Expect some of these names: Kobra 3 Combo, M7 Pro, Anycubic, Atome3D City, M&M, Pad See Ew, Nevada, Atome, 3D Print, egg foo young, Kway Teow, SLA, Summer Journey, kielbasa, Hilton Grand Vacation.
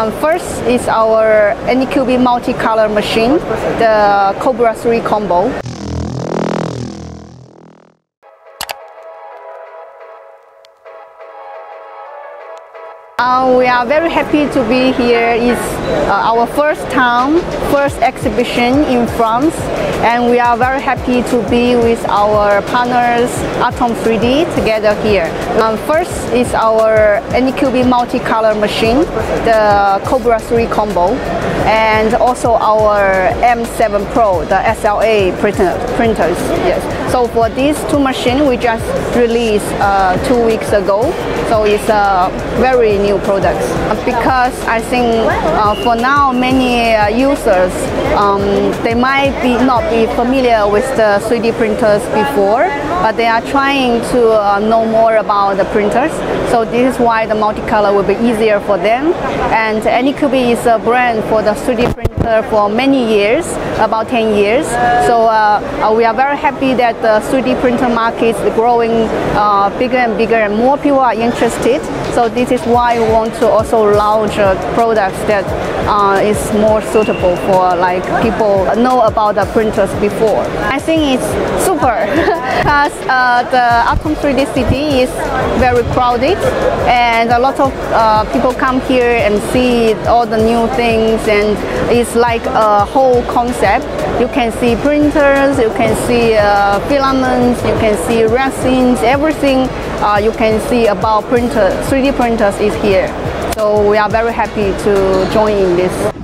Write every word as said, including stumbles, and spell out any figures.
Um, first is our Anycubic multi-color machine, the Kobra three Combo. Uh, we are very happy to be here. It's uh, our first time, first exhibition in France, and we are very happy to be with our partners Atome three D together here. Um, first is our Anycubic multi-color machine, the Kobra three Combo, and also our M seven Pro, the S L A printer, printers. Yes. So for these two machines, we just released uh, two weeks ago. So it's a uh, very new products, because I think uh, for now many uh, users um, they might be not be familiar with the three D printers before, but they are trying to uh, know more about the printers. So this is why the multicolor will be easier for them. And Anycubic is a brand for the three D printer for many years, about ten years. So uh, we are very happy that the three D printer market is growing uh, bigger and bigger, and more people are interested. So this is why we want to also launch uh, products that uh, is more suitable for like people know about the printers before. I think it's super because uh, the Atome three D City is very crowded, and a lot of uh, people come here and see all the new things, and it's like a whole concept. You can see printers, you can see uh, filaments, you can see resins, everything uh, you can see about printer, three D printers is here. So we are very happy to join in this.